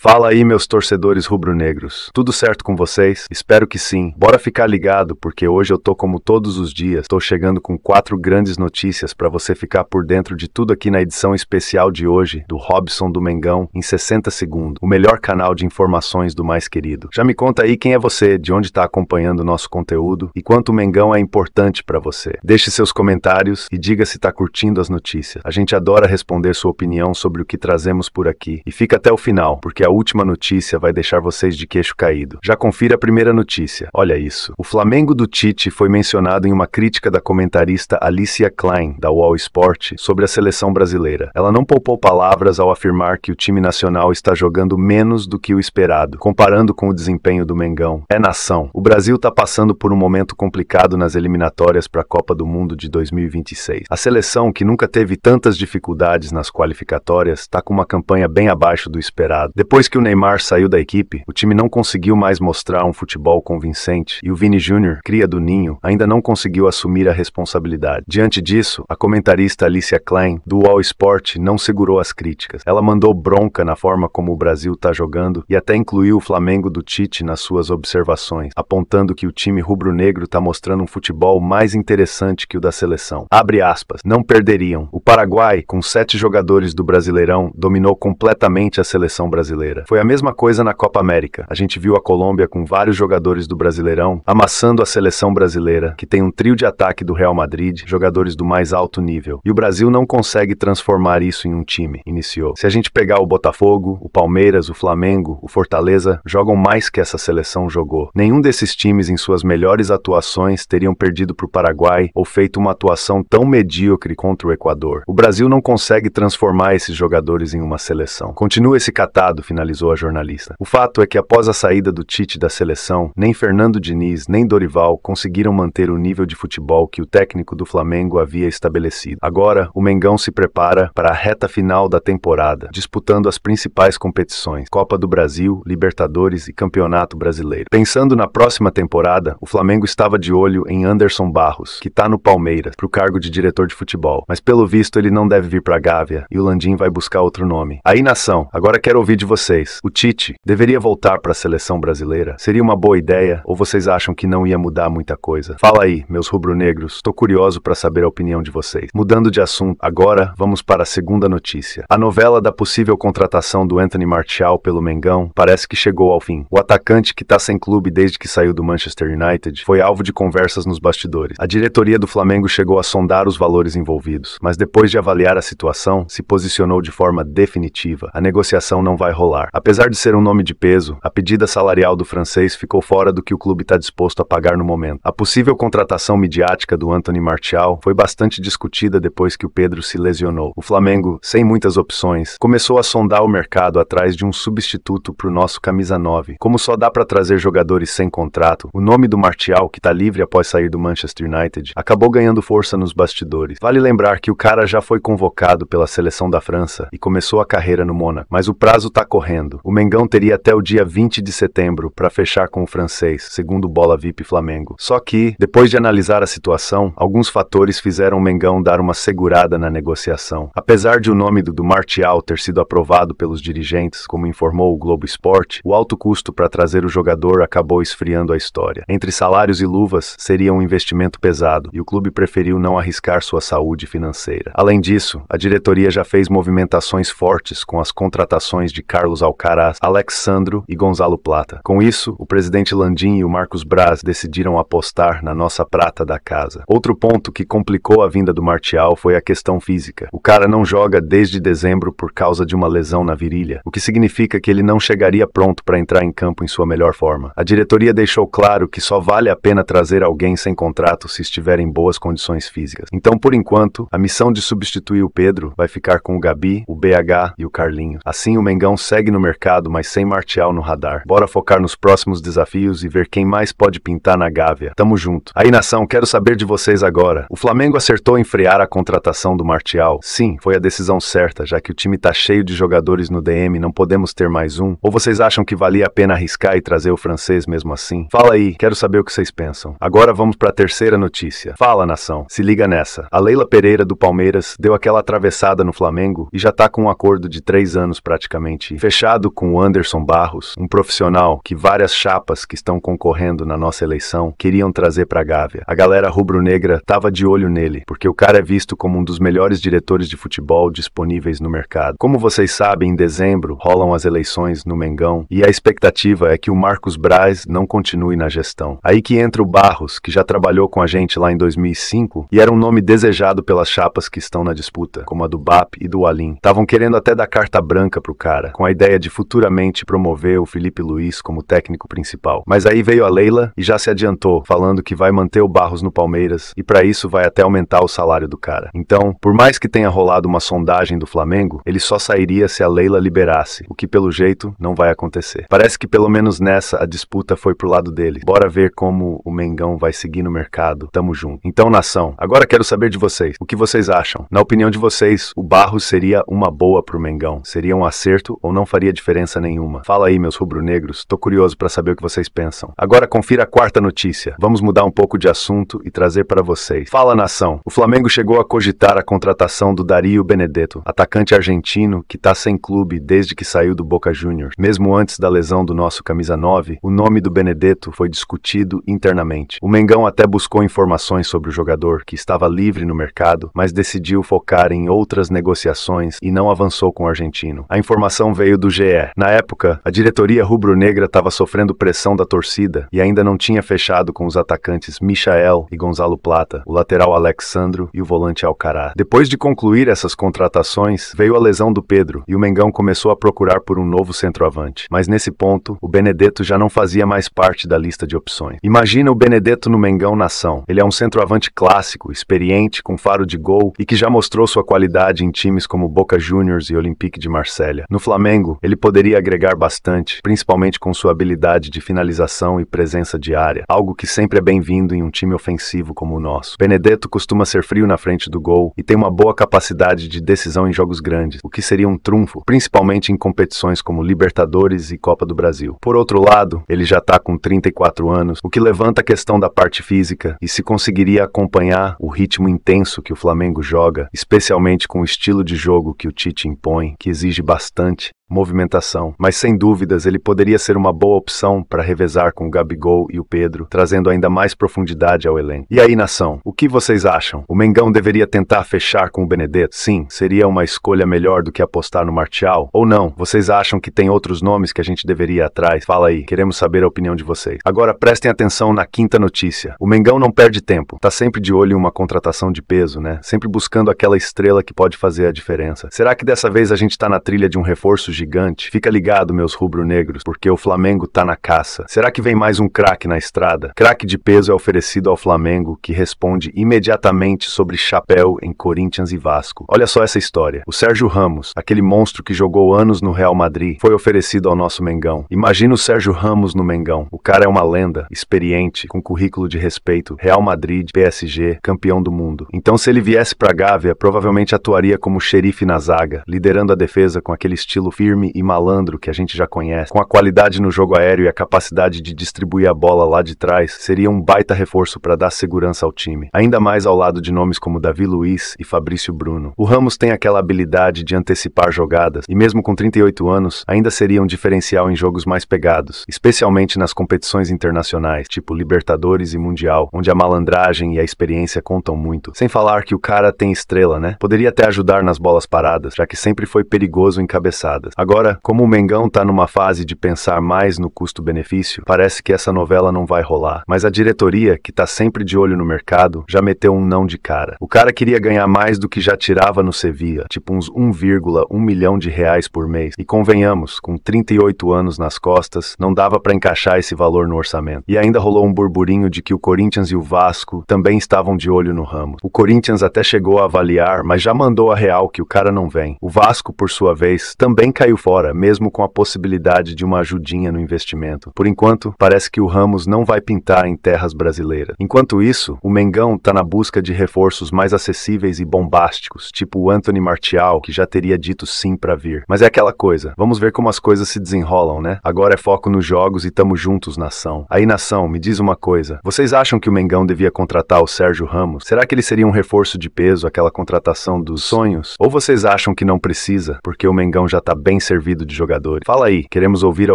Fala aí, meus torcedores rubro-negros. Tudo certo com vocês? Espero que sim. Bora ficar ligado, porque hoje eu tô como todos os dias. Tô chegando com 4 grandes notícias pra você ficar por dentro de tudo aqui na edição especial de hoje, do Robson do Mengão em 60 segundos, o melhor canal de informações do mais querido. Já me conta aí quem é você, de onde tá acompanhando o nosso conteúdo e quanto o Mengão é importante pra você. Deixe seus comentários e diga se tá curtindo as notícias. A gente adora responder sua opinião sobre o que trazemos por aqui. E fica até o final, porque a última notícia vai deixar vocês de queixo caído. Já confira a primeira notícia. Olha isso. O Flamengo do Tite foi mencionado em uma crítica da comentarista Alicia Klein, da Globo Esporte, sobre a seleção brasileira. Ela não poupou palavras ao afirmar que o time nacional está jogando menos do que o esperado, comparando com o desempenho do Mengão. É nação. O Brasil está passando por um momento complicado nas eliminatórias para a Copa do Mundo de 2026. A seleção, que nunca teve tantas dificuldades nas qualificatórias, está com uma campanha bem abaixo do esperado. Depois que o Neymar saiu da equipe, o time não conseguiu mais mostrar um futebol convincente e o Vini Jr., cria do Ninho, ainda não conseguiu assumir a responsabilidade. Diante disso, a comentarista Alicia Klein, do All Sport, não segurou as críticas. Ela mandou bronca na forma como o Brasil está jogando e até incluiu o Flamengo do Tite nas suas observações, apontando que o time rubro-negro está mostrando um futebol mais interessante que o da seleção. Abre aspas, não perderiam. O Paraguai, com 7 jogadores do Brasileirão, dominou completamente a seleção brasileira. Foi a mesma coisa na Copa América. A gente viu a Colômbia com vários jogadores do Brasileirão amassando a seleção brasileira, que tem um trio de ataque do Real Madrid, jogadores do mais alto nível. E o Brasil não consegue transformar isso em um time, iniciou. Se a gente pegar o Botafogo, o Palmeiras, o Flamengo, o Fortaleza, jogam mais que essa seleção jogou. Nenhum desses times, em suas melhores atuações, teriam perdido para o Paraguai ou feito uma atuação tão medíocre contra o Equador. O Brasil não consegue transformar esses jogadores em uma seleção. Continua esse catado, finalizou a jornalista. O fato é que após a saída do Tite da seleção, nem Fernando Diniz nem Dorival conseguiram manter o nível de futebol que o técnico do Flamengo havia estabelecido. Agora, o Mengão se prepara para a reta final da temporada, disputando as principais competições: Copa do Brasil, Libertadores e Campeonato Brasileiro. Pensando na próxima temporada, o Flamengo estava de olho em Anderson Barros, que está no Palmeiras, para o cargo de diretor de futebol, mas pelo visto ele não deve vir para a Gávea e o Landim vai buscar outro nome. Aí, nação, agora quero ouvir de você. O Tite deveria voltar para a seleção brasileira? Seria uma boa ideia ou vocês acham que não ia mudar muita coisa? Fala aí, meus rubro-negros, tô curioso para saber a opinião de vocês. Mudando de assunto, agora vamos para a segunda notícia. A novela da possível contratação do Anthony Martial pelo Mengão parece que chegou ao fim. O atacante, que tá sem clube desde que saiu do Manchester United, foi alvo de conversas nos bastidores. A diretoria do Flamengo chegou a sondar os valores envolvidos, mas depois de avaliar a situação, se posicionou de forma definitiva. A negociação não vai rolar. Apesar de ser um nome de peso, a pedida salarial do francês ficou fora do que o clube está disposto a pagar no momento. A possível contratação midiática do Anthony Martial foi bastante discutida depois que o Pedro se lesionou. O Flamengo, sem muitas opções, começou a sondar o mercado atrás de um substituto para o nosso camisa 9. Como só dá para trazer jogadores sem contrato, o nome do Martial, que está livre após sair do Manchester United, acabou ganhando força nos bastidores. Vale lembrar que o cara já foi convocado pela seleção da França e começou a carreira no Monaco, mas o prazo está correndo. O Mengão teria até o dia 20 de setembro para fechar com o francês, segundo Bola VIP Flamengo. Só que, depois de analisar a situação, alguns fatores fizeram o Mengão dar uma segurada na negociação. Apesar de o nome do Martial ter sido aprovado pelos dirigentes, como informou o Globo Esporte, o alto custo para trazer o jogador acabou esfriando a história. Entre salários e luvas, seria um investimento pesado e o clube preferiu não arriscar sua saúde financeira. Além disso, a diretoria já fez movimentações fortes com as contratações de Carlos Alcaraz, Alexandro e Gonzalo Plata. Com isso, o presidente Landim e o Marcos Braz decidiram apostar na nossa prata da casa. Outro ponto que complicou a vinda do Martial foi a questão física. O cara não joga desde dezembro por causa de uma lesão na virilha, o que significa que ele não chegaria pronto para entrar em campo em sua melhor forma. A diretoria deixou claro que só vale a pena trazer alguém sem contrato se estiver em boas condições físicas. Então, por enquanto, a missão de substituir o Pedro vai ficar com o Gabi, o BH e o Carlinhos. Assim, o Mengão segue no mercado, mas sem Martial no radar. Bora focar nos próximos desafios e ver quem mais pode pintar na Gávea. Tamo junto. Aí, nação, quero saber de vocês agora. O Flamengo acertou em frear a contratação do Martial? Sim, foi a decisão certa, já que o time tá cheio de jogadores no DM, não podemos ter mais um. Ou vocês acham que valia a pena arriscar e trazer o francês mesmo assim? Fala aí, quero saber o que vocês pensam. Agora vamos pra terceira notícia. Fala, nação, se liga nessa. A Leila Pereira do Palmeiras deu aquela atravessada no Flamengo e já tá com um acordo de 3 anos praticamente. Fechado com o Anderson Barros, um profissional que várias chapas que estão concorrendo na nossa eleição queriam trazer para a Gávea. A galera rubro-negra tava de olho nele, porque o cara é visto como um dos melhores diretores de futebol disponíveis no mercado. Como vocês sabem, em dezembro rolam as eleições no Mengão e a expectativa é que o Marcos Braz não continue na gestão. Aí que entra o Barros, que já trabalhou com a gente lá em 2005 e era um nome desejado pelas chapas que estão na disputa, como a do Bap e do Alin. Estavam querendo até dar carta branca pro cara, com a ideia de futuramente promover o Felipe Luiz como técnico principal. Mas aí veio a Leila e já se adiantou, falando que vai manter o Barros no Palmeiras e para isso vai até aumentar o salário do cara. Então, por mais que tenha rolado uma sondagem do Flamengo, ele só sairia se a Leila liberasse, o que pelo jeito não vai acontecer. Parece que pelo menos nessa a disputa foi pro lado dele. Bora ver como o Mengão vai seguir no mercado. Tamo junto. Então, nação, agora quero saber de vocês. O que vocês acham? Na opinião de vocês, o Barros seria uma boa pro Mengão? Seria um acerto ou não faria diferença nenhuma? Fala aí, meus rubro-negros. Tô curioso pra saber o que vocês pensam. Agora confira a quarta notícia. Vamos mudar um pouco de assunto e trazer para vocês. Fala, nação. O Flamengo chegou a cogitar a contratação do Dario Benedetto, atacante argentino que tá sem clube desde que saiu do Boca Júnior. Mesmo antes da lesão do nosso camisa 9, o nome do Benedetto foi discutido internamente. O Mengão até buscou informações sobre o jogador, que estava livre no mercado, mas decidiu focar em outras negociações e não avançou com o argentino. A informação veio do GE. Na época, a diretoria rubro-negra estava sofrendo pressão da torcida e ainda não tinha fechado com os atacantes Michael e Gonzalo Plata, o lateral Alexandro e o volante Alcaraz. Depois de concluir essas contratações, veio a lesão do Pedro e o Mengão começou a procurar por um novo centroavante. Mas nesse ponto, o Benedetto já não fazia mais parte da lista de opções. Imagina o Benedetto no Mengão, nação. Ele é um centroavante clássico, experiente, com faro de gol e que já mostrou sua qualidade em times como Boca Juniors e Olympique de Marselha. No Flamengo, ele poderia agregar bastante, principalmente com sua habilidade de finalização e presença de área, algo que sempre é bem-vindo em um time ofensivo como o nosso. Benedetto costuma ser frio na frente do gol e tem uma boa capacidade de decisão em jogos grandes, o que seria um trunfo, principalmente em competições como Libertadores e Copa do Brasil. Por outro lado, ele já está com 34 anos, o que levanta a questão da parte física e se conseguiria acompanhar o ritmo intenso que o Flamengo joga, especialmente com o estilo de jogo que o Tite impõe, que exige bastante movimentação, mas sem dúvidas ele poderia ser uma boa opção para revezar com o Gabigol e o Pedro, trazendo ainda mais profundidade ao elenco. E aí, nação, o que vocês acham? O Mengão deveria tentar fechar com o Benedetto? Sim, seria uma escolha melhor do que apostar no Martial? Ou não? Vocês acham que tem outros nomes que a gente deveria ir atrás? Fala aí, queremos saber a opinião de vocês. Agora prestem atenção na quinta notícia. O Mengão não perde tempo, tá sempre de olho em uma contratação de peso, né? Sempre buscando aquela estrela que pode fazer a diferença. Será que dessa vez a gente tá na trilha de um reforço gigante? Fica ligado, meus rubro-negros, porque o Flamengo tá na caça. Será que vem mais um craque na estrada? Craque de peso é oferecido ao Flamengo, que responde imediatamente sobre chapéu em Corinthians e Vasco. Olha só essa história. O Sérgio Ramos, aquele monstro que jogou anos no Real Madrid, foi oferecido ao nosso Mengão. Imagina o Sérgio Ramos no Mengão. O cara é uma lenda, experiente, com currículo de respeito, Real Madrid, PSG, campeão do mundo. Então, se ele viesse pra Gávea, provavelmente atuaria como xerife na zaga, liderando a defesa com aquele estilo firme e malandro que a gente já conhece. Com a qualidade no jogo aéreo e a capacidade de distribuir a bola lá de trás, seria um baita reforço para dar segurança ao time, ainda mais ao lado de nomes como Davi Luiz e Fabrício Bruno. O Ramos tem aquela habilidade de antecipar jogadas e mesmo com 38 anos, ainda seria um diferencial em jogos mais pegados, especialmente nas competições internacionais, tipo Libertadores e Mundial, onde a malandragem e a experiência contam muito. Sem falar que o cara tem estrela, né? Poderia até ajudar nas bolas paradas, já que sempre foi perigoso em cabeçadas. Agora, como o Mengão tá numa fase de pensar mais no custo-benefício, parece que essa novela não vai rolar. Mas a diretoria, que tá sempre de olho no mercado, já meteu um não de cara. O cara queria ganhar mais do que já tirava no Sevilla, tipo uns 1,1 milhão de reais por mês. E convenhamos, com 38 anos nas costas, não dava pra encaixar esse valor no orçamento. E ainda rolou um burburinho de que o Corinthians e o Vasco também estavam de olho no Ramos. O Corinthians até chegou a avaliar, mas já mandou a real que o cara não vem. O Vasco, por sua vez, também caiu fora, mesmo com a possibilidade de uma ajudinha no investimento. Por enquanto, parece que o Ramos não vai pintar em terras brasileiras. Enquanto isso, o Mengão tá na busca de reforços mais acessíveis e bombásticos, tipo o Anthony Martial, que já teria dito sim pra vir. Mas é aquela coisa, vamos ver como as coisas se desenrolam, né? Agora é foco nos jogos e tamo juntos, nação. Aí, nação, me diz uma coisa, vocês acham que o Mengão devia contratar o Sérgio Ramos? Será que ele seria um reforço de peso, aquela contratação dos sonhos? Ou vocês acham que não precisa, porque o Mengão já tá bem bem servido de jogadores. Fala aí, queremos ouvir a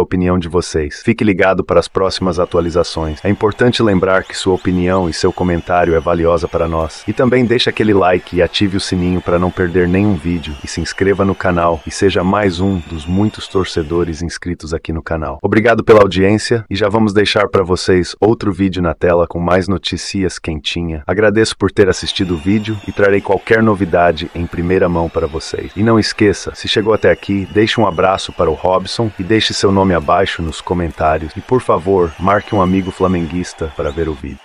opinião de vocês. Fique ligado para as próximas atualizações. É importante lembrar que sua opinião e seu comentário é valiosa para nós. E também deixe aquele like e ative o sininho para não perder nenhum vídeo. E se inscreva no canal e seja mais um dos muitos torcedores inscritos aqui no canal. Obrigado pela audiência e já vamos deixar para vocês outro vídeo na tela com mais notícias quentinha. Agradeço por ter assistido o vídeo e trarei qualquer novidade em primeira mão para vocês. E não esqueça, se chegou até aqui, deixe um abraço para o Robson e deixe seu nome abaixo nos comentários. E por favor, marque um amigo flamenguista para ver o vídeo.